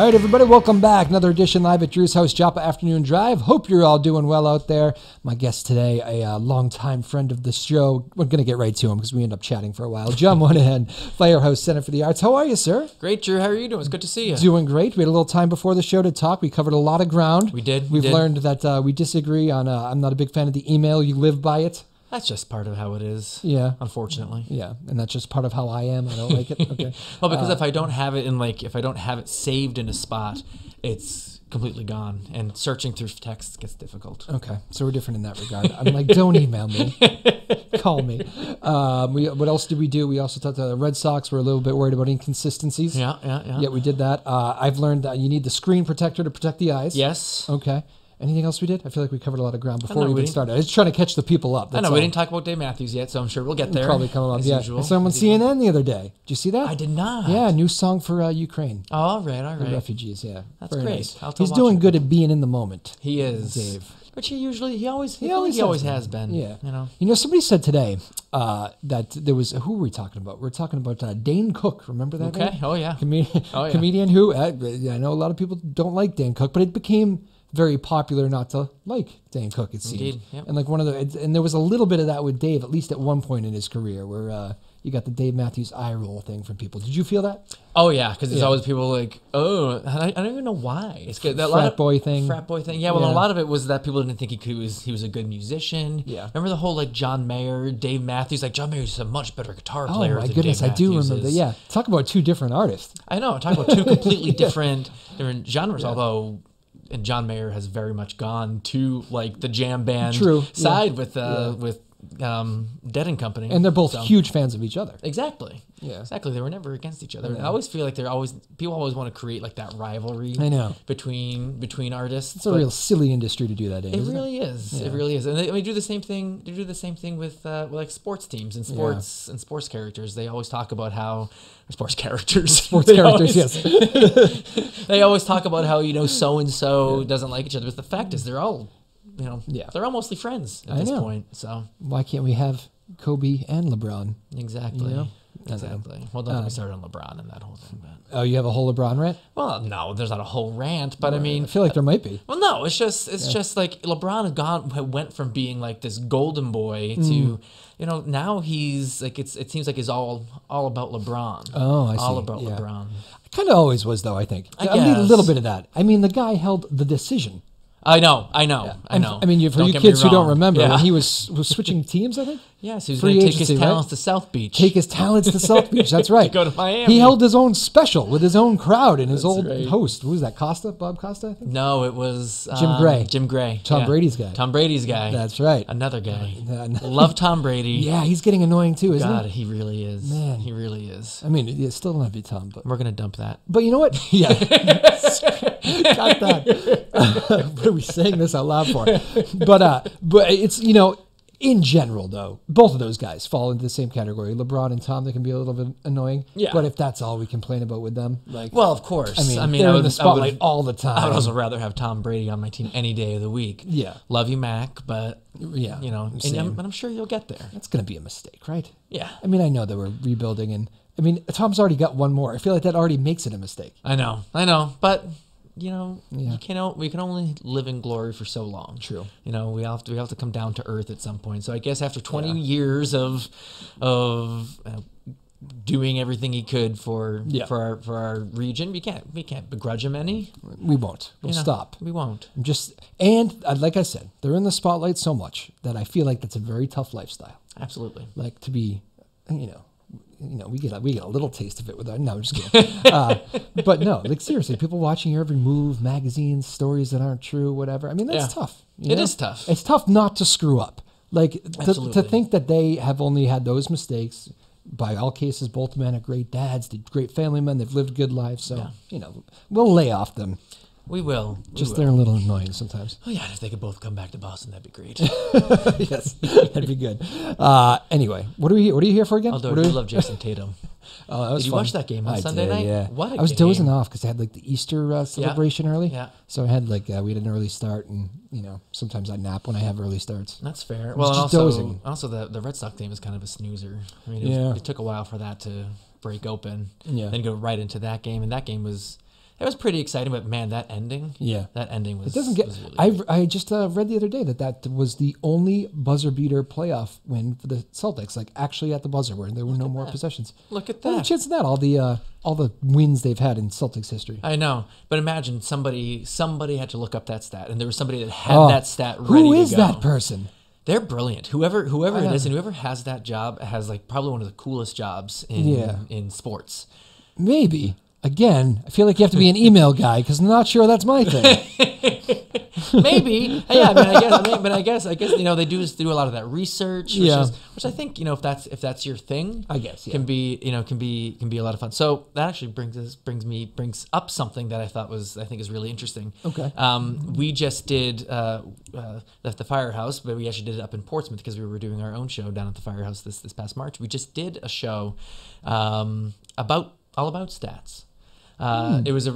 All right, everybody, welcome back. Another edition live at Drew's house, Joppa Afternoon Drive. Hope you're all doing well out there. My guest today, a longtime friend of the show. We're going to get right to him because we end up chatting for a while. John Moynihan, Firehouse Center for the Arts. How are you, sir? Great, Drew. How are you doing? It's good to see you. Doing great. We had a little time before the show to talk. We covered a lot of ground. We did. We've learned that we disagree on, I'm not a big fan of the email. You live by it. That's just part of how it is. Yeah. Unfortunately. Yeah. And that's just part of how I am. I don't like it. Okay. Well, because if I don't have it in, like, if I don't have it saved in a spot, it's completely gone. And searching through text gets difficult. Okay. So we're different in that regard. I'm like, don't email me. Call me. What else did we do? We also talked to the Red Sox. We're a little bit worried about inconsistencies. Yeah. We did that. I've learned that you need the screen protector to protect the eyes. Yes. Okay. Anything else we did? I feel like we covered a lot of ground before we even started. I was trying to catch the people up. That's all. We didn't talk about Dave Matthews yet, so I'm sure we'll get there. Probably come up, yeah. I saw him on CNN the other day. Did you see that? I did not. Yeah, new song for Ukraine. Oh, all right. The refugees, yeah. That's very great. Nice. He's doing good at being in the moment. He is. Dave. Which he always has been. Yeah. You know, somebody said today that there was, who were we talking about? We were talking about Dane Cook. Remember that guy? Okay. Oh, yeah. Comedian who, I know a lot of people don't like Dane Cook, but it became very popular not to like Dane Cook, it seemed. Indeed, yep. And like and there was a little bit of that with Dave, at least at one point in his career, where you got the Dave Matthews eye roll thing from people. Did you feel that? Oh yeah, because there's always people like, oh, I don't even know why. It's good. Frat boy thing. Yeah, well, a lot of it was that people didn't think he was a good musician. Yeah. Remember the whole like John Mayer, Dave Matthews. Like John Mayer's a much better guitar player. Oh my goodness, I do remember that. Yeah. Talk about two different artists. I know. Talk about two completely different genres. Yeah. Although. And John Mayer has very much gone to like the jam band side with Dead and Company. And they're both huge fans of each other. Exactly. Yeah. Exactly. They were never against each other. I always feel like people always want to create like that rivalry. I know. Between artists. It's a real silly industry to do that in. It really is. Yeah. It really is. And they do the same thing. They do the same thing with like sports teams and sports characters. They always talk about how yes. They always talk about how, you know, so-and-so doesn't like each other. But the fact is they're all, you know, they're all mostly friends at this point. So why can't we have Kobe and LeBron? Exactly. You know? Exactly. Well, don't get me started on LeBron and that whole thing. But. Oh, you have a whole LeBron rant? Well, no, there's not a whole rant, but I mean, I feel like there might be. Well, no, it's just like LeBron went from being like this golden boy to, you know, now he's like it seems like he's all about LeBron. Oh, I see. All about LeBron. It kind of always was though. I think I need a little bit of that. I mean, the guy held the decision. I know. Yeah. I know. I mean, for you kids who don't remember, when he was switching teams, I think? Yes, he was going to take his talents to South Beach. Take his talents to South Beach, that's right. To go to Miami. He held his own special with his own crowd and his old host. Who was that, Costa? Bob Costa, I think? No, it was Jim Gray. Tom Brady's guy. Tom Brady's guy. That's right. Another guy. Love Tom Brady. Yeah, he's getting annoying too, isn't he? God, he really is. Man. He really is. I mean, it still don't have to be Tom, but... We're going to dump that. But you know what? Yeah. Got that. What are we saying this out loud for? But it's, you know, in general, though, both of those guys fall into the same category. LeBron and Tom, they can be a little bit annoying. Yeah. But if that's all we complain about with them, like... Well, of course. I mean they're in the spotlight all the time. I would also rather have Tom Brady on my team any day of the week. Yeah. Love you, Mac, but... Yeah. You know, and I'm sure you'll get there. That's going to be a mistake, right? Yeah. I mean, I know that we're rebuilding, and... I mean, Tom's already got one more. I feel like that already makes it a mistake. I know. But... You know, we can only live in glory for so long. True. You know, we have to come down to earth at some point. So I guess after 20 years of doing everything he could for our region, we can't begrudge him any. We won't. We'll stop. We won't. And like I said, they're in the spotlight so much that I feel like that's a very tough lifestyle. Absolutely. Like to be, you know, we get a little taste of it with our... No, I'm just kidding. But no, like seriously, people watching your every move, magazines, stories that aren't true, whatever. I mean, that's tough. It is tough. It's tough not to screw up. Like to think that they have only had those mistakes. By all cases, both men are great dads, great family men. They've lived good lives. So, you know, we'll lay off them. We will. They're a little annoying sometimes. Oh, yeah. If they could both come back to Boston, that'd be great. Yes, that'd be good. Anyway, what are you here for again? Although I do love Jason Tatum. Oh, that was fun. Did you watch that game on Sunday night? Yeah. What a game. I was dozing off because I had like the Easter celebration early. Yeah. So I had like, we had an early start and, you know, sometimes I nap when I have early starts. That's fair. Well, and also the Red Sox game is kind of a snoozer. I mean, it took a while for that to break open. Yeah. Then go right into that game. And that game was... That was pretty exciting, but man, that ending. Yeah, that ending was. It doesn't get. Really I just read the other day that was the only buzzer beater playoff win for the Celtics, like actually at the buzzer, where there were no more possessions. Look at that! What a chance of that! All the wins they've had in Celtics history. I know, but imagine somebody had to look up that stat, and there was somebody that had that stat ready. Who is to go. That person? They're brilliant. Whoever it is, and whoever has that job has like probably one of the coolest jobs in sports. Maybe. Again, I feel like you have to be an email guy because I'm not sure that's my thing. Maybe, yeah. I guess they do a lot of that research, which I think if that's your thing, I guess can be a lot of fun. So that actually brings up something that I think is really interesting. Okay, we just did the Firehouse, but we actually did it up in Portsmouth because we were doing our own show down at the Firehouse this past March. We just did a show all about stats. It was a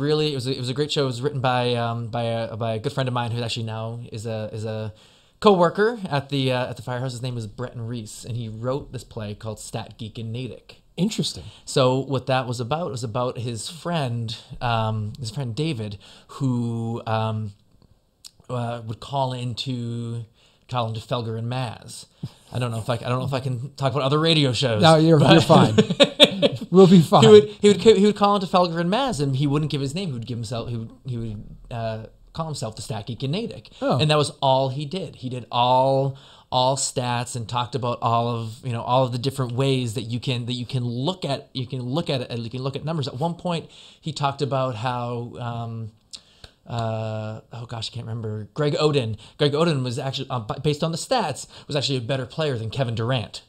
great show. It was written by a good friend of mine who actually now is a co-worker at the Firehouse. His name is Bretton Reis, and he wrote this play called Stat Geek and Natick. Interesting. So what that was about his friend David, who would call into Felger and Maz. I don't know if I can talk about other radio shows. No, you're fine. We'll be fine. He would call into Felger and Maz, and he wouldn't give his name. He would call himself the Stat Geek and Natick. Oh. And that was all he did. He did all stats and talked about all of the different ways that you can look at numbers. At one point, he talked about how. I can't remember. Greg Oden was actually based on the stats was actually a better player than Kevin Durant,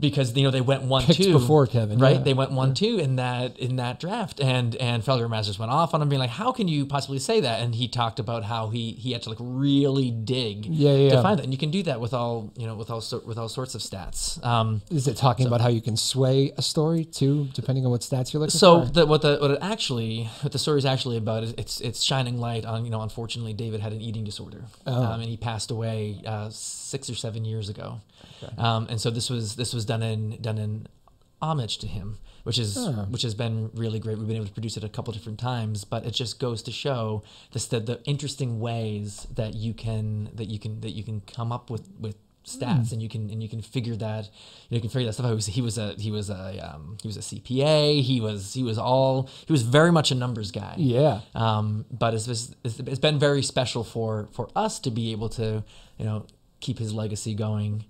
because they went 1-2 before Kevin, right? Yeah. They went 1-2 in that draft, and Felger Masters went off on him, being like, "How can you possibly say that?" And he talked about how he had to like really dig to find that, and you can do that with all sorts of stats. Is it talking about how you can sway a story too, depending on what stats you're looking for? So what the story is actually about is it's shining light on unfortunately David had an eating disorder, and he passed away 6 or 7 years ago, and so this was done in homage to him, which has been really great. We've been able to produce it a couple different times, but it just goes to show the interesting ways that you can come up with stats, and you can figure that that stuff out. He was a CPA. He was very much a numbers guy. Yeah. But it's been very special for us to be able to keep his legacy going.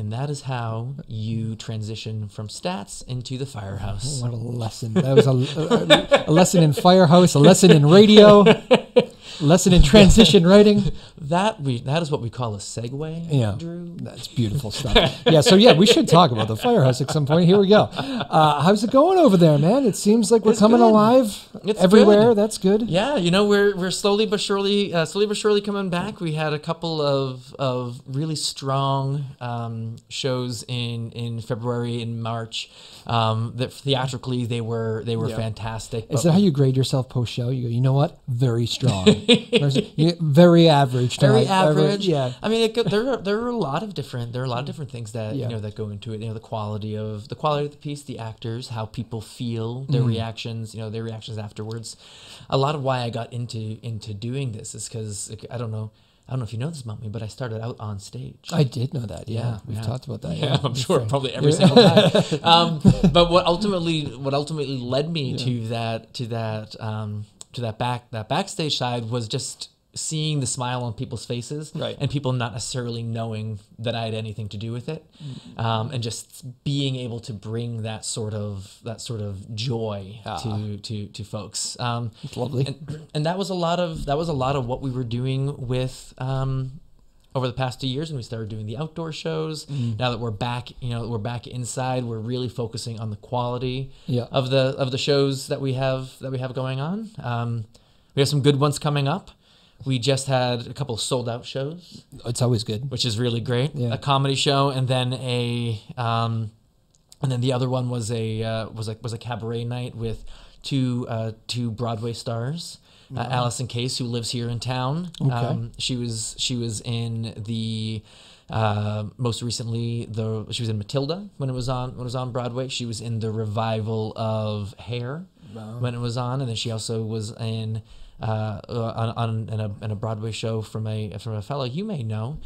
And that is how you transition from stats into the Firehouse. Oh, what a lesson. That was a lesson in Firehouse, a lesson in radio, a lesson in transition writing. That is what we call a segue, yeah, Drew. That's beautiful stuff. Yeah, so we should talk about the Firehouse at some point. Here we go. How's it going over there, man? It seems like we're coming alive everywhere. Good. That's good. Yeah, we're slowly but surely coming back. We had a couple of really strong shows in February and March that theatrically they were fantastic. Is that how you grade yourself post show? You go, you know what? Very strong. Very average. Very average. Yeah. I mean, there are a lot of different things that that go into it. The quality of the piece, the actors, how people feel, their reactions. Their reactions afterwards. A lot of why I got into doing this is because I don't know if you know this about me, but I started out on stage. I did know that. Yeah, we've talked about that. Yeah, I'm sure probably every single time. But what ultimately led me to that backstage side was just seeing the smile on people's faces, and people not necessarily knowing that I had anything to do with it, and just being able to bring that sort of joy to folks. It's lovely, and that was a lot of what we were doing with. Over the past 2 years, when we started doing the outdoor shows, now that we're back inside, we're really focusing on the quality of the shows that we have going on. We have some good ones coming up. We just had a couple of sold out shows. It's always good, which is really great. Yeah. A comedy show, and then the other one was a cabaret night with two Broadway stars. Alison Case, who lives here in town. Okay. She was in the most recently she was in Matilda when it was on Broadway. She was in the revival of Hair when it was on, and then she also was in on a Broadway show from a fellow you may know,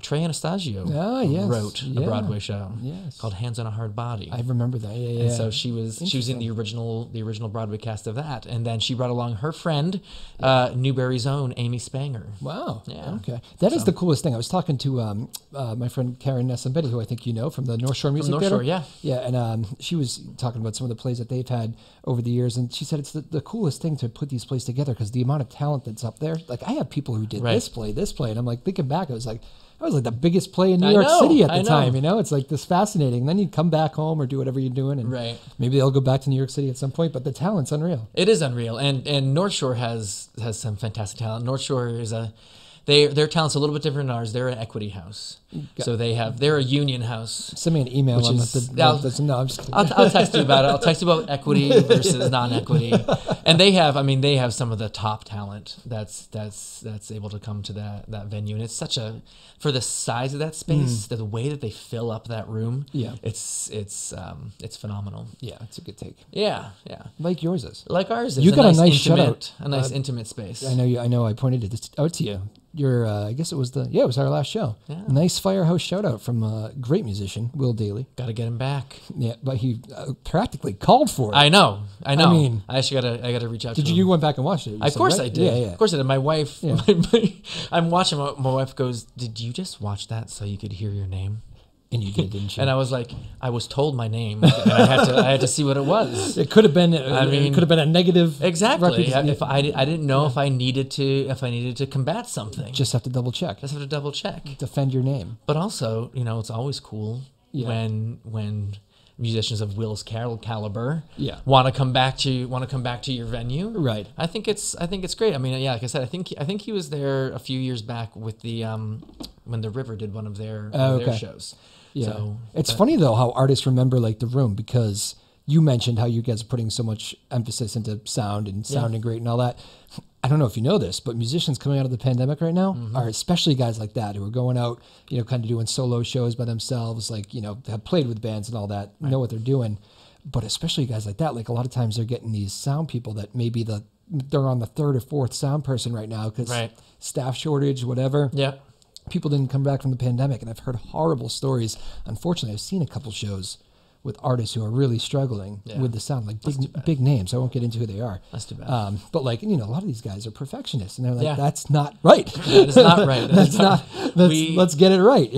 Trey Anastasio wrote a Broadway show called Hands on a Hard Body. I remember that. Yeah, yeah. And so she was in the original Broadway cast of that, and then she brought along her friend, Newberry's own Amy Spanger. Wow. Yeah. Okay. That is the coolest thing. I was talking to my friend Karen Nessambetti, who I think you know from the North Shore Music Theater. Yeah. Yeah, and she was talking about some of the plays that they've had over the years, and she said it's the coolest thing to put these plays together. Because the amount of talent that's up there, like I have people who did this play, and I'm like thinking back, I was like the biggest play in New York City at the time. You know, it's like this fascinating. And then you come back home or do whatever you're doing, and maybe they'll go back to New York City at some point. But the talent's unreal. It is unreal, and North Shore has some fantastic talent. North Shore is their talent's a little bit different than ours. They're an equity house. So they're a union house. Send me an email. I'll text you about it. I'll text you about equity versus non-equity. And they have some of the top talent that's able to come to that venue. And it's for the size of that space, the way that they fill up that room. Yeah. It's phenomenal. Yeah. It's a good take. Yeah. Yeah. Like yours is. Like ours is. You got a nice intimate space. I know I pointed it out to you. Your, I guess it was it was our last show. Yeah. Nice Firehouse shout out from a great musician, Will Daly. Got to get him back. Yeah, but he practically called for it. I know. I mean, I actually got to reach out to him. Did you went back and watched it? Of course I did. Yeah, yeah. Of course I did. My wife, I'm watching. My wife goes, "Did you just watch that so you could hear your name?" And you did, didn't you? And I was like, I was told my name, and I had to see what it was. It could have been. It could have been a negative. Exactly. I didn't know if I needed to. If I needed to combat something, just have to double check. Defend your name. But also, it's always cool when musicians of Will's caliber want to come back to your venue. Right. I think it's great. I mean, yeah, like I said, I think he was there a few years back with the when the River did one of their shows. Yeah. So, it's funny, though, how artists remember, like, the room, because you mentioned how you guys are putting so much emphasis into sound and sounding great and all that. I don't know if you know this, but musicians coming out of the pandemic right now are especially guys like that who are going out, kind of doing solo shows by themselves, like, have played with bands and all that, know what they're doing. But especially guys like that, like, a lot of times they're getting these sound people that maybe they're on the third or fourth sound person right now because staff shortage, whatever. Yeah. People didn't come back from the pandemic, and I've heard horrible stories. Unfortunately, I've seen a couple shows with artists who are really struggling with the sound, like big names. I won't get into who they are. That's too bad. But a lot of these guys are perfectionists, and they're like, "That's not right. That's not right. Let's get it right."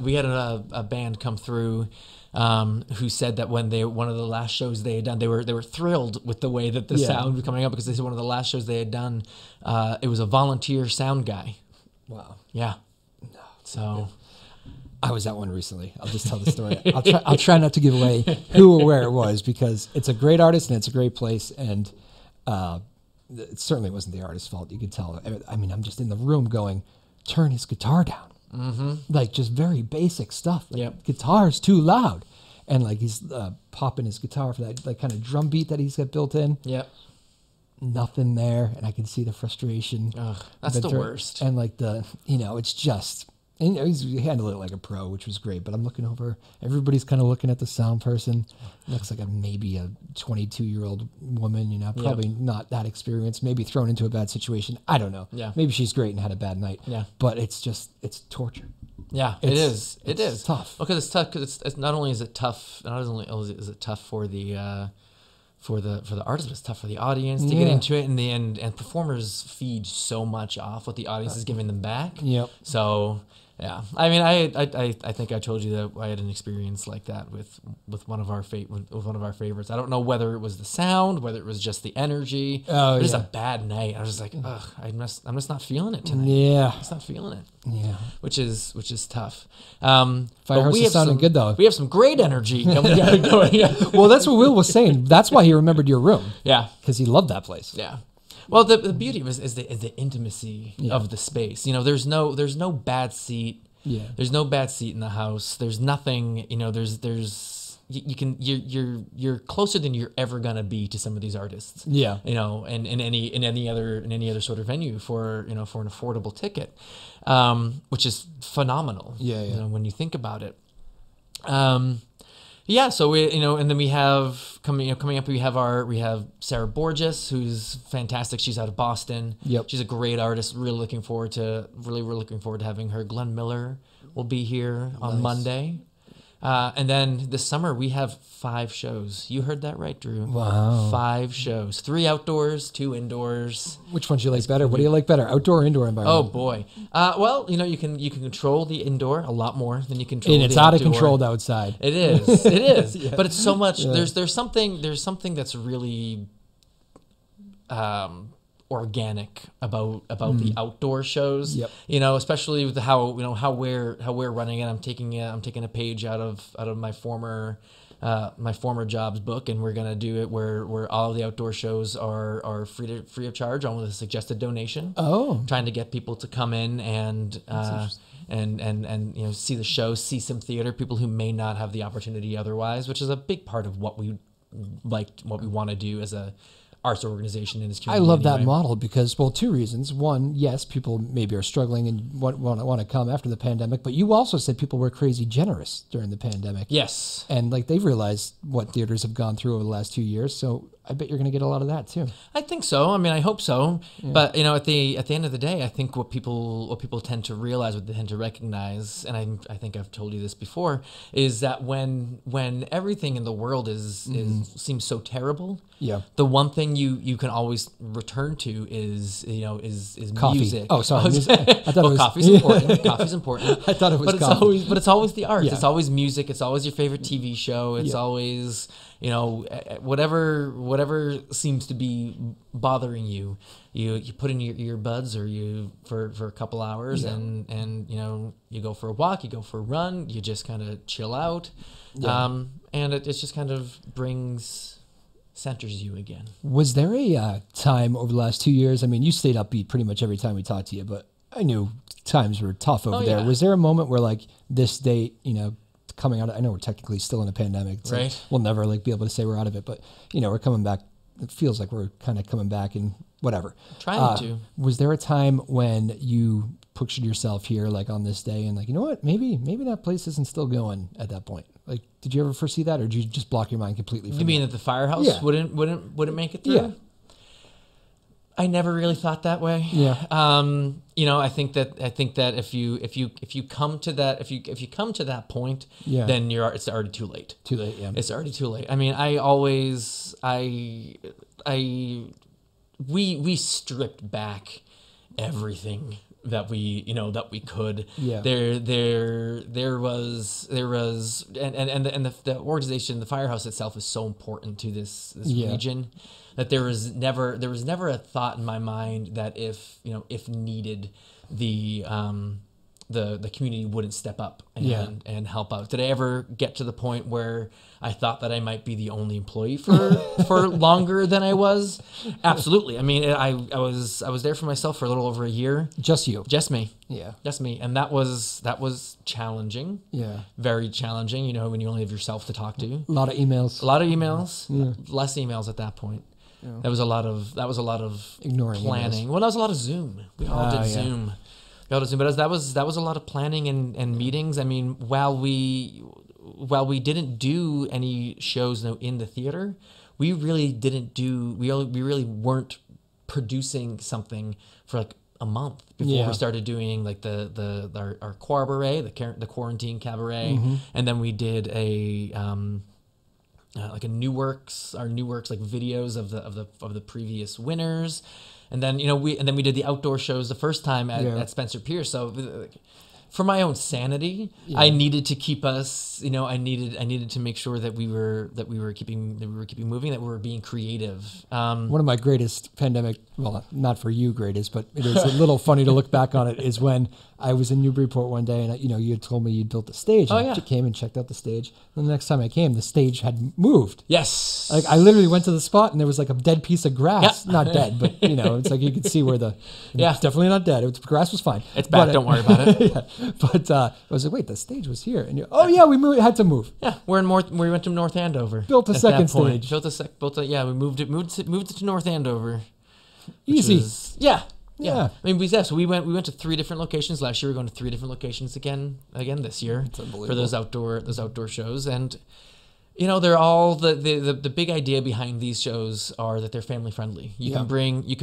We had a band come through who said that when one of the last shows they had done, they were thrilled with the way that the sound was coming up, because they said one of the last shows they had done, it was a volunteer sound guy. Wow. Yeah. So, I was at one recently. I'll just tell the story. I'll try not to give away who or where it was, because it's a great artist and it's a great place, and it certainly wasn't the artist's fault. You could tell. I mean, I'm just in the room going, "Turn his guitar down." Like, just very basic stuff. Like, guitar's too loud, and like he's popping his guitar for that kind of drum beat that he's got built in. Yep. Nothing there, and I can see the frustration. Ugh, that's the worst. And like it's just. And he handled it like a pro, which was great. But I'm looking over. Everybody's kind of looking at the sound person. Looks like maybe a 22-year-old woman, probably not that experienced, maybe thrown into a bad situation. I don't know. Yeah. Maybe she's great and had a bad night. Yeah. But it's just, it's torture. Yeah, it is tough. Because it's tough. Because it's not only is it tough. Not only is it tough for the. For the artist, it's tough for the audience to get into it, and performers feed so much off what the audience is giving them back. Yep. So I mean, I think I told you that I had an experience like that with one of our favorites. I don't know whether it was the sound, whether it was just the energy. Oh, it was a bad night. I was just like, ugh, I'm just not feeling it tonight. Yeah, I'm just not feeling it. Yeah, which is tough. Firehouse is sounding good, though. We have some great energy going. Well, that's what Will was saying. That's why he remembered your room. Yeah, because he loved that place. Yeah. Well, the beauty is the intimacy of the space. There's no bad seat. Yeah. There's no bad seat in the house. There's nothing. you're closer than you're ever gonna be to some of these artists. Yeah, you know, and in any other sort of venue for, you know, for an affordable ticket, which is phenomenal. Yeah, yeah. You know, when you think about it. Yeah, so we, you know, and then we have coming up, we have Sarah Borges, who's fantastic. She's out of Boston. Yep. She's a great artist. Really looking forward to having her. Glenn Miller will be here on Monday. And then this summer we have 5 shows. You heard that right, Drew. Wow. 5 shows. 3 outdoors, 2 indoors. Which one do you like better? What do you like better? Outdoor or indoor environment? Oh boy. Well, you know, you can control the indoor a lot more than you control the outdoor. And it's out of control outside. It is. It is. Yeah. But it's so much, yeah. there's something that's really organic about the outdoor shows. Yep. You know, especially with how we're running it. I'm taking a page out of my former job's book, and we're gonna do it where all of the outdoor shows are free of charge, on with a suggested donation. Oh, trying to get people to come in and you know, see the show, see some theater, people who may not have the opportunity otherwise, which is a big part of what we want to do as a arts organization in this community. I love that model because, well, 2 reasons. One, yes, people maybe are struggling and want to come after the pandemic, but you also said people were crazy generous during the pandemic. Yes. And like they've realized what theaters have gone through over the last 2 years. So I bet you're going to get a lot of that too. I think so. I mean, I hope so. Yeah. But, you know, at the end of the day, I think what people tend to realize, what they tend to recognize, and I think I've told you this before, is that when everything in the world seems so terrible, yeah, the one thing you can always return to is coffee. Music. Oh, sorry. I thought coffee's important. Coffee's important. I thought it was coffee. But it's always the arts. Yeah. It's always music. It's always your favorite TV show. It's always, you know, whatever seems to be bothering you, you put in your earbuds or for a couple hours, and you know, you go for a walk, you go for a run, you just kind of chill out, and it just kind of centers you again. Was there a time over the last 2 years? I mean, you stayed upbeat pretty much every time we talked to you, but I knew times were tough over there. Was there a moment where, like, this date, you know, coming out, I know we're technically still in a pandemic, so right, we'll never like be able to say we're out of it, but you know, we're coming back. It feels like we're kind of coming back and whatever. Trying to. Was there a time when you pictured yourself here, like on this day, and like, you know what, maybe that place isn't still going at that point? Like, did you ever foresee that, or did you just block your mind completely? You mean that the Firehouse wouldn't make it through? Yeah. I never really thought that way. Yeah. You know, I think that if you come to that point, yeah, then it's already too late. Too late. Yeah. It's already too late. I mean, we stripped back everything that we could. Yeah. There was and the organization, the Firehouse itself, is so important to this region, that there was never a thought in my mind that if needed, the community wouldn't step up and help out. Did I ever get to the point where I thought that I might be the only employee for longer than I was? Absolutely. I mean, I was there for myself for a little over a year. Just you. Just me. Yeah. Just me. And that was challenging. Yeah. Very challenging, you know, when you only have yourself to talk to. A lot of emails. Yeah. Less emails at that point. Yeah. That was a lot of ignoring planning. Emails. Well, that was a lot of Zoom. We all did Zoom. But that was a lot of planning and meetings. I mean, while we didn't do any shows in the theater, we really weren't producing something for like a month before we started doing like our cabaret, the quarantine cabaret, and then we did a like a New Works like videos of the previous winners. And then, you know, we did the outdoor shows the first time at Spencer Pierce. So for my own sanity, I needed to keep us, you know, I needed to make sure that we were keeping moving, that we were being creative. One of my greatest pandemic, well, not for you greatest, but it is a little funny to look back on it, is when I was in Newburyport one day, and you know, you had told me you'd built the stage. Oh, I came and checked out the stage. And the next time I came, the stage had moved. Yes. Like, I literally went to the spot, and there was like a dead piece of grass. Yep. Not dead, but you know, it's like you could see where it's definitely not dead. The grass was fine. It's back. Don't worry about it. Yeah. But I was like, wait, the stage was here, and you're, oh yeah, we moved, had to move. Yeah, we're in we went to North Andover. Built a second stage. Yeah, we moved it to North Andover. Easy. Was, yeah. I mean, yeah, so we went to 3 different locations last year. We're going to 3 different locations again this year for those outdoor shows. And you know, they're all the big idea behind these shows are that they're family friendly. You can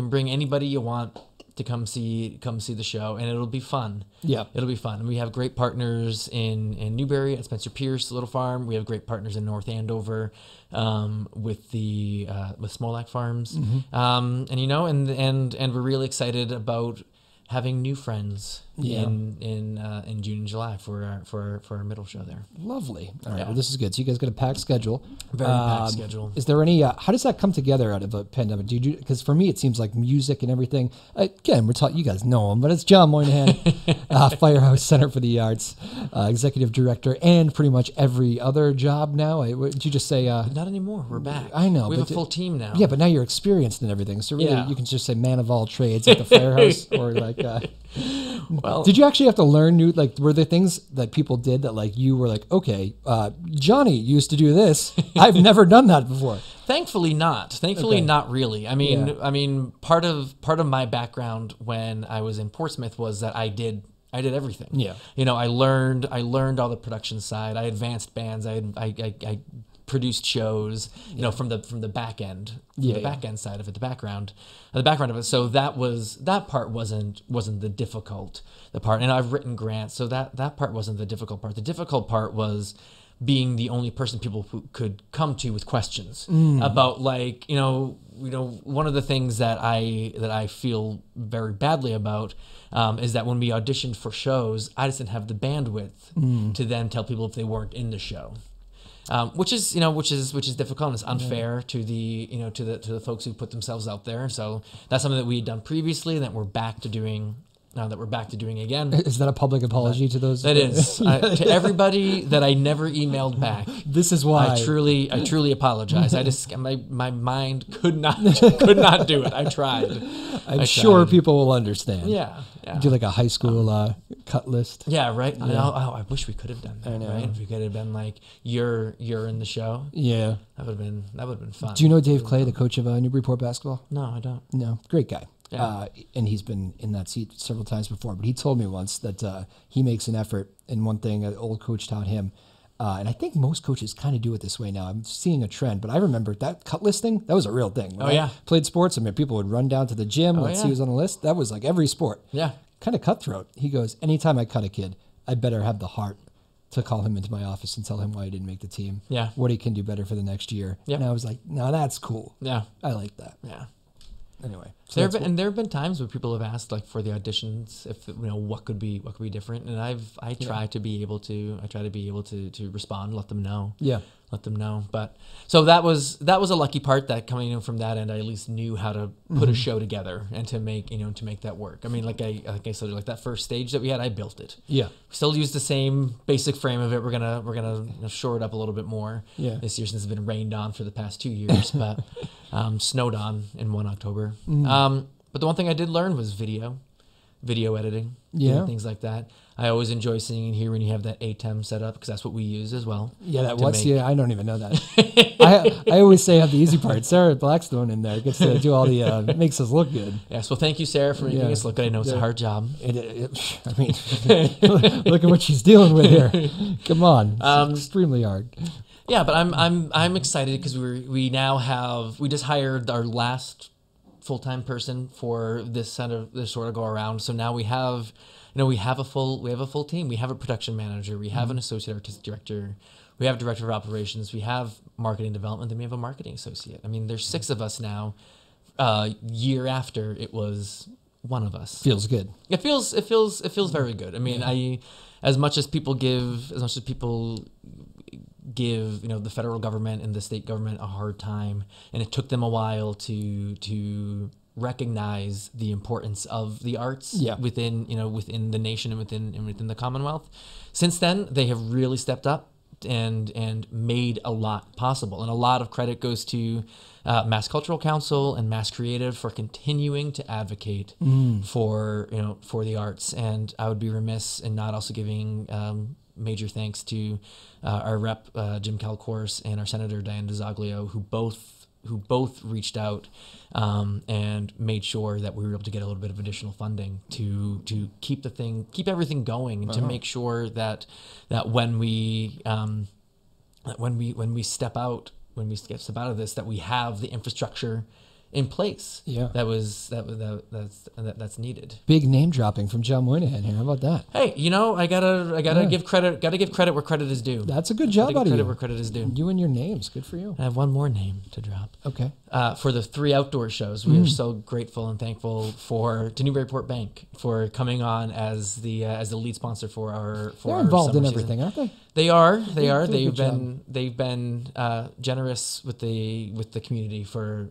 bring anybody you want to come see the show, and it'll be fun. Yeah, it'll be fun. And we have great partners in Newbury at Spencer Pierce Little Farm. We have great partners in North Andover with Smolak Farms. Mm-hmm. And you know, and we're really excited about having new friends in June and July for our middle show there. Lovely. All right. Yeah. Well, this is good. So you guys got a packed schedule. Very packed schedule. Is there any? How does that come together out of a pandemic? Do you do? Because for me, it seems like music and everything. Again, we're talking. You guys know him, but it's John Moynihan, Firehouse Center for the Arts, executive director, and pretty much every other job now. Did you just say? Not anymore. We're back. I know. We have a full team now. Yeah, but now you're experienced in everything, so really you can just say man of all trades at the Firehouse or like. Well, did you actually have to learn new, like, were there things that people did that, like, you were like, okay, Johnny used to do this. I've never done that before. Thankfully not. Thankfully not really. I mean, part of my background when I was in Portsmouth was that I did everything. Yeah. You know, I learned all the production side. I advanced bands. I produced shows, you know, from the back end, the back end side of it, the background of it. So that part wasn't the difficult part. And I've written grants, so that part wasn't the difficult part. The difficult part was being the only person people could come to with questions about, like, you know, one of the things that I feel very badly about is that when we auditioned for shows, I just didn't have the bandwidth to then tell people if they weren't in the show. Which is difficult, and it's unfair to the to the folks who put themselves out there. So that's something that we had done previously, and that we're back to doing now. That we're back to doing again. Is that a public apology to those? That is to everybody that I never emailed back. This is why I truly apologize. I just my mind could not do it. I tried. I'm sure people will understand. Yeah. Yeah. Do like a high school cut list. Yeah, right. Yeah. Oh, I wish we could have done that. I know. Right? If we could have been like, you're in the show. Yeah, that would have been fun. Do you know Dave Clay, the coach of Newburyport basketball? No, I don't. No, great guy. Yeah. And he's been in that seat several times before. But he told me once that he makes an effort. And one thing an old coach taught him. And I think most coaches kind of do it this way now. I'm seeing a trend, but I remember that cut list thing. That was a real thing. When I played sports, I mean, people would run down to the gym. Let's see who's on the list. That was like every sport. Yeah. Kind of cutthroat. He goes, anytime I cut a kid, I better have the heart to call him into my office and tell him why he didn't make the team. Yeah. What he can do better for the next year. Yep. And I was like, no, that's cool. Yeah. I like that. Yeah. Anyway, so there have been times where people have asked, like, for the auditions, if what could be different, and I try to be able to respond, let them know. But so that was a lucky part, that coming in from that end, I at least knew how to put a show together and to make that work. I mean, like I said, like that first stage that we had, I built it. Yeah, still use the same basic frame of it. We're gonna shore it up a little bit more. Yeah. This year, since it's been rained on for the past 2 years, but snowed on in 1 October. But the one thing I did learn was video editing, things like that. I always enjoy seeing and hearing when you have that ATEM set up, because that's what we use as well. Yeah, I don't even know that. I always say I have the easy part. Sarah Blackstone in there gets to do all the makes us look good. Yes, well, thank you, Sarah, for making us look good. I know it's a hard job. I mean, look at what she's dealing with here. Come on, it's extremely hard. Yeah, but I'm excited because we just hired our last full-time person for this sort of go around. So now we have a full team. We have a production manager. We have an associate artistic director. We have a director of operations. We have marketing development. Then we have a marketing associate. I mean, there's 6 of us now. Year after it was one of us. Feels good. It feels very good. I mean, as much as people give the federal government and the state government a hard time, and it took them a while to recognize the importance of the arts within the nation and within the Commonwealth. Since then, they have really stepped up, developed and made a lot possible. And a lot of credit goes to Mass Cultural Council and Mass Creative for continuing to advocate for, you know, for the arts. And I would be remiss in not also giving major thanks to our rep Jim Kalkoris and our Senator Diane DeZoglio, who both reached out and made sure that we were able to get a little bit of additional funding to keep everything going, and to make sure that when we step out of this, that we have the infrastructure in place. Yeah, that's needed. Big name dropping from John Moynihan here. How about that? Hey, you know, I gotta give credit. Gotta give credit where credit is due. That's a good job, buddy. Credit where credit is due. You and your names, good for you. I have one more name to drop. Okay. For the 3 outdoor shows, we are so grateful and thankful to Newburyport Bank for coming on as the lead sponsor for our. They're involved in everything, aren't they? They are. They are. They've been generous with the community for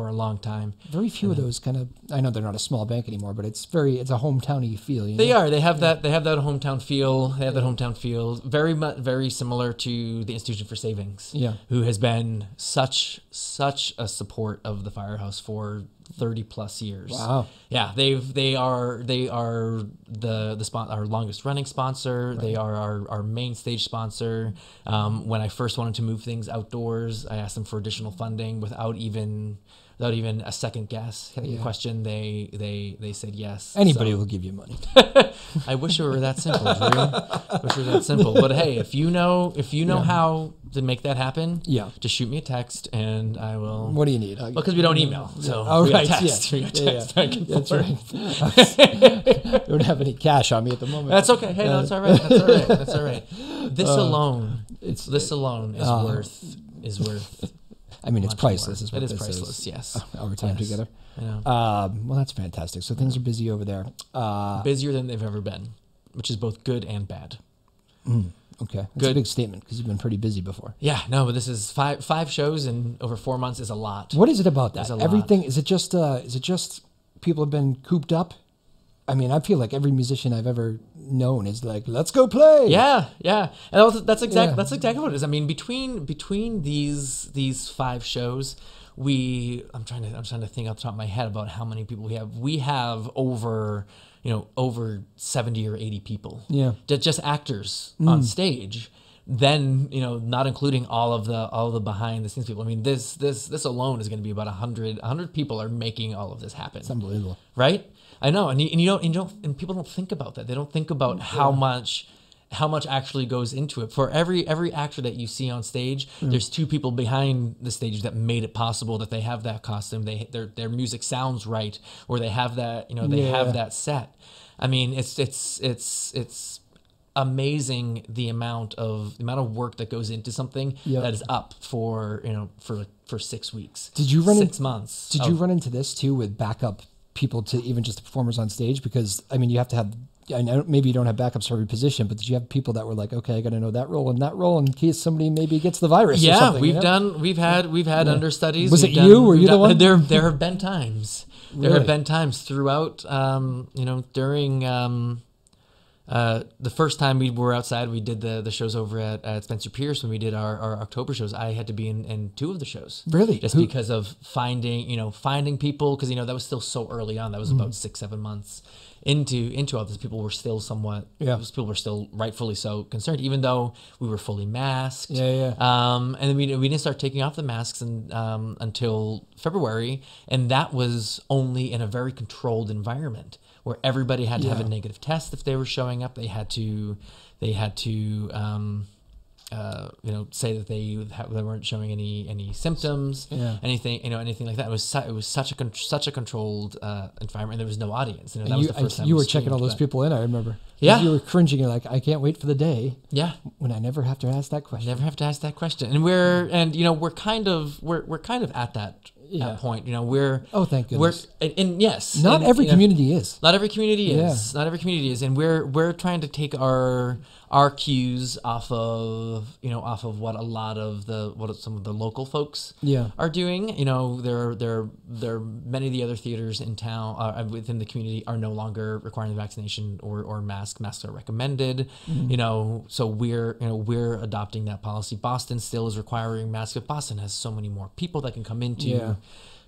a long time. Very few of those kind of. I know they're not a small bank anymore, but it's a hometown-y feel. You know? They are. They have that. They have that hometown feel. They have that hometown feel. Very much. Very similar to the Institution for Savings. Yeah. Who has been such a support of the Firehouse for 30+ years. Wow. Yeah, they are our longest running sponsor. Right. They are our main stage sponsor. When I first wanted to move things outdoors, I asked them for additional funding without even a second guess. Question. They said yes. Anybody will give you money. I wish it were that simple, Drew. I wish it were that simple. But hey, if you know how to make that happen, just shoot me a text and I will. What do you need? Well, because we don't email, so text. Yeah. That's right. Don't have any cash on me at the moment. That's okay. Hey, no, that's all right. This alone. This alone is worth. I mean, it's priceless. It is priceless. Yes, our time together. Yeah. Well, that's fantastic. So things are busy over there. Busier than they've ever been, which is both good and bad. Okay, that's a big statement because you've been pretty busy before. Yeah, no, but this is five shows in over 4 months is a lot. What is it about that? Everything is it just? Is it just people have been cooped up? I mean, I feel like every musician I've ever known is like, let's go play. Yeah, and that's exactly what it is. I mean, between these 5 shows, I'm trying to think off the top of my head about how many people we have. We have over 70 or 80 people. Yeah, just actors on stage. Then not including all of the behind the scenes people. I mean, this alone is going to be about 100 people are making all of this happen. It's unbelievable, right? I know, and people don't think about that. They don't think about how much actually goes into it. For every actor that you see on stage, there's 2 people behind the stage that made it possible that they have that costume, their music sounds right, or they have that have that set. I mean, it's amazing the amount of work that goes into something that is up for 6 weeks. Did you run 6 months? Did you run into this too with backup people to even just the performers on stage? Because I mean, you have to have, I know maybe you don't have backups for every position, but did you have people that were like, okay, I got to know that role in case somebody maybe gets the virus? Yeah, or something, we've had understudies. Was it you? Were you the one? There have been times. Really? There have been times throughout. During the first time we were outside, we did the shows over at Spencer Pierce when we did our October shows. I had to be in 2 of the shows. Really? Just because of finding people, because that was still so early on. That was about 6-7 months. Into all this, people were still somewhat. Yeah. People were still rightfully so concerned, even though we were fully masked. Yeah. And then we didn't start taking off the masks until February, and that was only in a very controlled environment where everybody had to have a negative test if they were showing up. They had to. Say that they weren't showing any symptoms, anything like that. It was such a controlled environment. There was no audience. That was the first time you were checking all those people in. I remember. Yeah, you were cringing. You're like, I can't wait for the day. Yeah, when I never have to ask that question. And we're kind of at that yeah. point. You know, we're thank goodness. And yes, not every community is. Not every community is. Not every community is, and we're trying to take our cues off of what a lot of some of the local folks are doing. You know, there are many of the other theaters in town within the community are no longer requiring the vaccination or mask. Masks are recommended. Mm-hmm. You know, so we're adopting that policy. Boston still is requiring masks. But Boston has so many more people that can come into the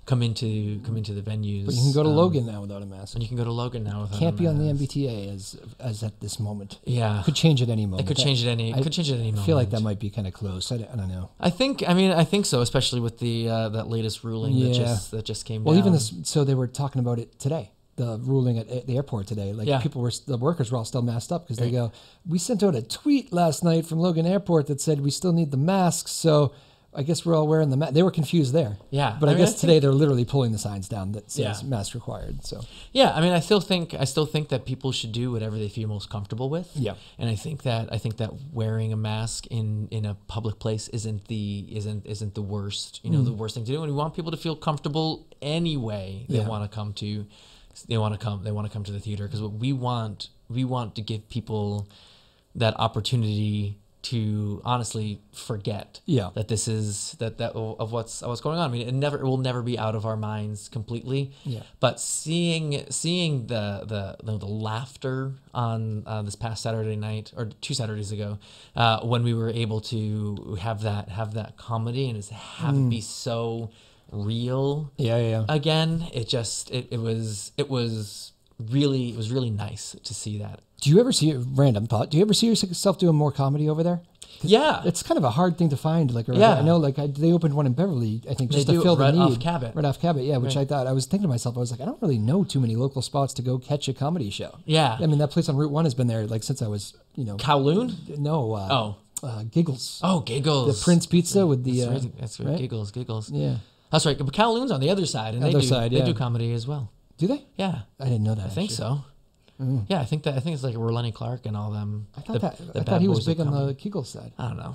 venues. But you can go to Logan now without a mask. And you can go to Logan now without a mask. Can't be on the MBTA as at this moment. Yeah. It could change at any moment. I feel like that might be kind of close. I don't know. I think so, especially with the that latest ruling that just came down. Well, even this, so they were talking about it today. The ruling at the airport today, the workers were all still masked up because they go, we sent out a tweet last night from Logan Airport that said we still need the masks, so I guess we're all wearing the mask. They were confused there. Yeah. But I guess today they're literally pulling the signs down that says mask required. So yeah, I mean, I still think that people should do whatever they feel most comfortable with. Yeah. And I think that wearing a mask in a public place isn't the worst, the worst thing to do. And we want people to feel comfortable anyway they want to come to. They want to come to the theater because what we want to give people that opportunity to honestly forget that this is what's going on. I mean, it will never be out of our minds completely. Yeah. But seeing the laughter on this past Saturday night or two Saturdays ago when we were able to have that comedy and just have it be so real again, it was really nice to see that. Do you ever see yourself doing more comedy over there? Yeah, it's kind of a hard thing to find, like around I know, like they opened one in Beverly, I think, just to fill the need right off Cabot, which I thought, I was thinking to myself, I was like, I don't really know too many local spots to go catch a comedy show. I mean, that place on Route One has been there like since I was Kowloon? Giggles. Oh, Giggles. The Prince Pizza with the... that's right. Giggles. Yeah. That's right. But Kowloon's on the other side, and they do comedy as well. Do they? Yeah. I didn't know that. I think so. Mm. Yeah, I think it's like Lenny Clark and all them. I thought he was big on the Giggles side. I don't know.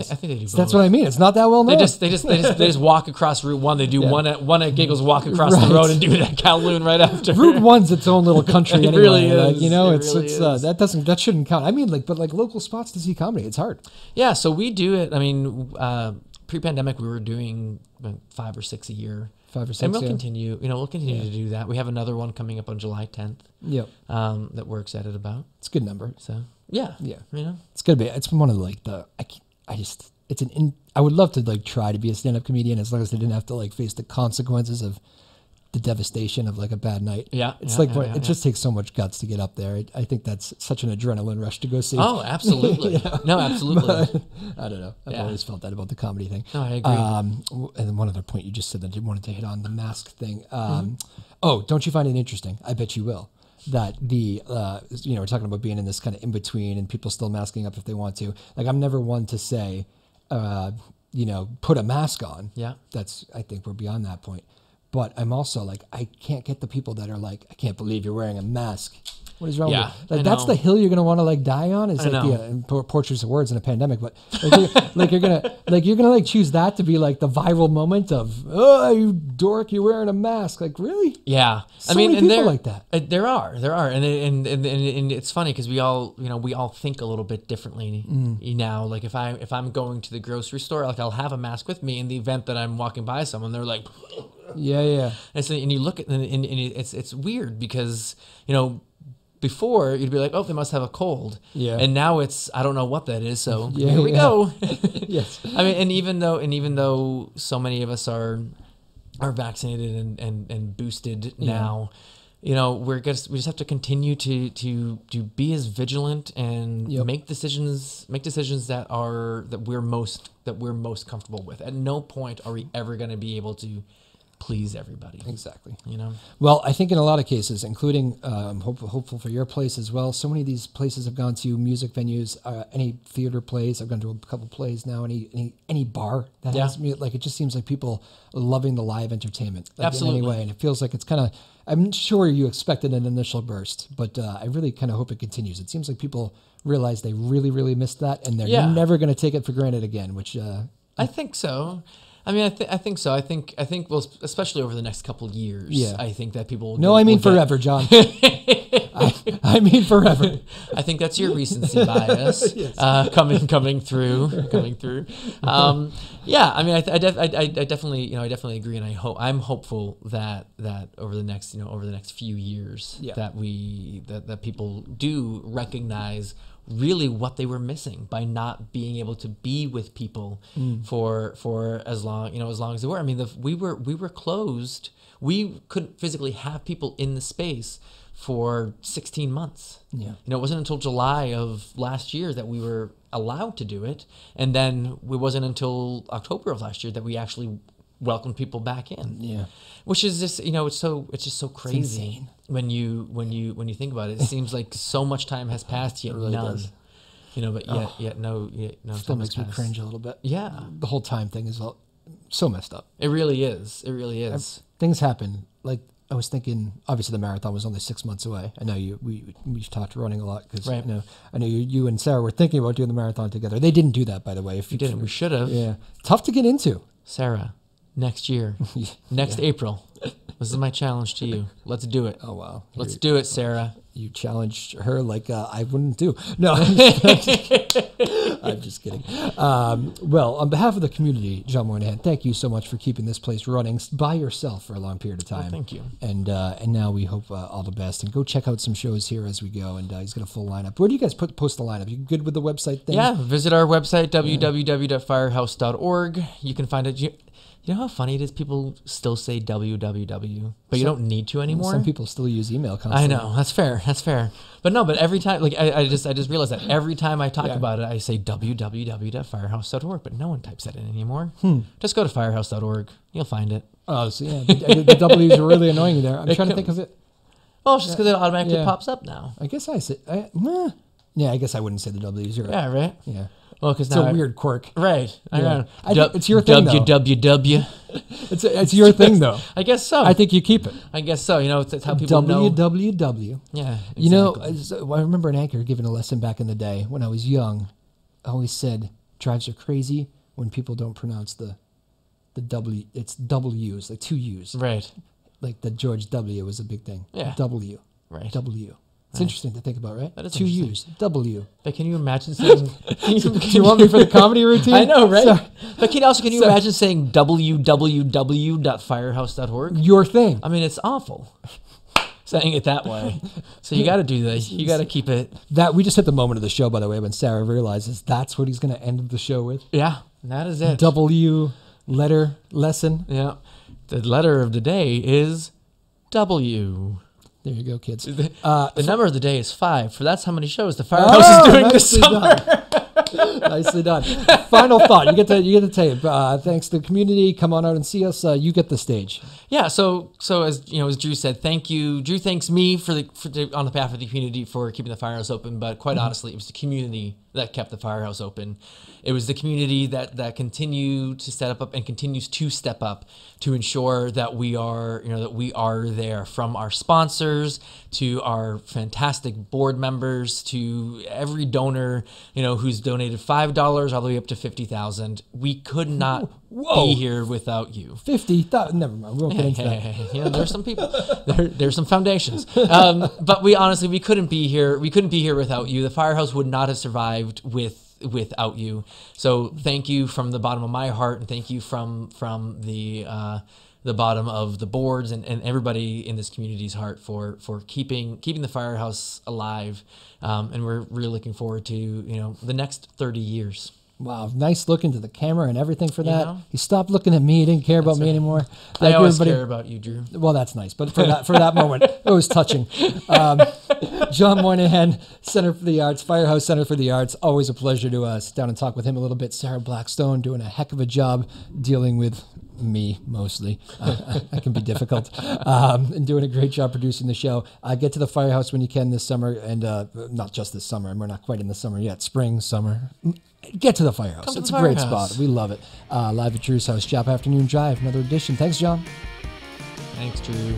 I think they do. So that's what I mean. It's not that well known. They just walk across Route One. They do one at Giggles, walk across the road, and do it at Kowloon right after. Route One's its own little country. It really is. Like, that shouldn't count. I mean, but local spots to see comedy, it's hard. Yeah, so we do it. I mean, pre-pandemic, we were doing 5 or 6 a year. And we'll continue. We'll continue to do that. We have another one coming up on July 10th. Yep. That we're excited about. It's a good number. So yeah. It's gonna be. It's one of I would love to try to be a stand-up comedian as long as I didn't have to face the consequences of the devastation of a bad night. Yeah. It just takes so much guts to get up there. I think that's such an adrenaline rush to go see. Oh, absolutely. No, absolutely. But, I don't know. I've always felt that about the comedy thing. No, I agree. And then one other point you just said that you wanted to hit on, the mask thing. Oh, don't you find it interesting? I bet you will. That we're talking about being in this kind of in-between and people still masking up if they want to. I'm never one to say, put a mask on. Yeah. I think we're beyond that point. But I'm also I can't get the people that are I can't believe you're wearing a mask. What is wrong with you? That's the hill you're going to want to die on. It's portraits of words in a pandemic, but you're going to choose that to be the viral moment of, oh, you dork, you're wearing a mask. Really? Yeah. So I mean, many people like that. There are. And it's funny because we all think a little bit differently now. If I'm going to the grocery store, I'll have a mask with me in the event that I'm walking by someone, they're like, and you look at and it's weird because before you'd be like, oh, they must have a cold, and now it's, I don't know what that is, so here we go. Yes. I mean, and even though so many of us are vaccinated and boosted now, we just have to continue to be as vigilant and make decisions that we're most comfortable with. At no point are we ever going to be able to please everybody. Exactly. Well, I think in a lot of cases, including hopeful for your place as well. So many of these places I've gone to, music venues, any theater plays. I've gone to a couple plays now. Any bar that has me, it just seems like people are loving the live entertainment. Absolutely. In any way, and it feels like it's kind of. I'm sure you expected an initial burst, but I really kind of hope it continues. It seems like people realize they really, really missed that, and they're never going to take it for granted again. Which I think so. I mean, I think so. I think well, especially over the next couple of years. Yeah. I think that people will get, I mean forever, John. I mean forever. I think that's your recency bias yes. coming through. Yeah, I mean, I definitely, you know, I definitely agree, and I'm hopeful that over the next, few years, yeah. that people do recognize really what they were missing by not being able to be with people for as long as they were. I mean, we were closed. We couldn't physically have people in the space for 16 months. Yeah. You know, it wasn't until July of last year that we were allowed to do it, and then it wasn't until October of last year that we actually welcomed people back in. Yeah. Which is just, it's just so crazy when you think about it. It seems like so much time has passed, yet really none. Does. Yet no. Still makes me cringe a little bit. Yeah. The whole time thing is so messed up. It really is. Things happen. Like, I was thinking, obviously the marathon was only 6 months away. I know we've talked running a lot because right. I know you and Sarah were thinking about doing the marathon together. They didn't do that, by the way. If you didn't, we should have. Yeah, tough to get into. Sarah, next year, April. This is my challenge to you. Let's do it. Oh wow, let's do it, Sarah. You challenged her like I wouldn't do. No, I'm just kidding. Well, on behalf of the community, John Moynihan, thank you so much for keeping this place running by yourself for a long period of time. Well, thank you. And now we hope all the best. And go check out some shows here as we go. And he's got a full lineup. Where do you guys post the lineup? You good with the website thing? Yeah, visit our website, www.firehouse.org. You can find it. You know how funny it is? People still say www, but you don't need to anymore. Some people still use email constantly. I know. That's fair. But no, but every time, like, I just realized that every time I talk about it, I say www.firehouse.org, but no one types that in anymore. Just go to firehouse.org. You'll find it. Oh, so yeah. The W's are really annoying you there. I'm trying to think of it. Well, it's just because it automatically pops up now. I guess I say, I guess I wouldn't say the W's. You're right. Yeah, right? Yeah. Well, because it's a weird quirk, right? Yeah. It's your thing, www. It's your thing, though. I guess so. I think you keep it. I guess so. It's how people know. Www. Yeah. Exactly. I remember an anchor giving a lesson back in the day when I was young. I always said, "Drives are crazy when people don't pronounce the W. It's double U's, like two U's, right? Like the George W was a big thing. Yeah. W. Right. W. It's interesting to think about, right? That is two U's, W. But can you imagine saying... Do you want me for the comedy routine? I know, right? Sorry. But can you imagine saying www.firehouse.org? Your thing. I mean, it's awful saying it that way. So you got to do this. You got to keep it... We just hit the moment of the show, by the way, when Sarah realizes that's what he's going to end the show with. Yeah, that is it. W, letter, lesson. Yeah. The letter of the day is W. There you go, kids. The number of the day is 5, for that's how many shows the Firehouse is doing this summer. Done. Nicely done. Final thought. You get the tape. Thanks to the community. Come on out and see us. You get the stage. Yeah. So as Drew said, thank you. Drew thanks me on the behalf of the community for keeping the Firehouse open. But quite honestly, it was the community that kept the Firehouse open. It was the community that continued to set up and continues to step up to ensure that we are there, from our sponsors to our fantastic board members to every donor, who's donated $5 all the way up to $50,000. We could not be here without you. 50,000. Never mind. We won't get into that. There's some people. There's some foundations. But we couldn't be here. We couldn't be here without you. The Firehouse would not have survived without you. So thank you from the bottom of my heart, and thank you from the bottom of the boards and everybody in this community's heart for keeping the Firehouse alive. And we're really looking forward to the next 30 years. Wow, nice look into the camera and everything for that. He stopped looking at me. He didn't care about me anymore. I always care about you, Drew. Well, that's nice. But for that moment, it was touching. John Moynihan, Center for the Arts, Firehouse Center for the Arts. Always a pleasure to sit down and talk with him a little bit. Sarah Blackstone doing a heck of a job dealing with me mostly. I can be difficult, and doing a great job producing the show. Get to the Firehouse when you can this summer, and not just this summer. And we're not quite in the summer yet. Spring, summer. Get to the Firehouse. It's a great spot. We love it. Live at Drew's house, Shop Afternoon Drive. Another edition. Thanks, John. Thanks, Drew.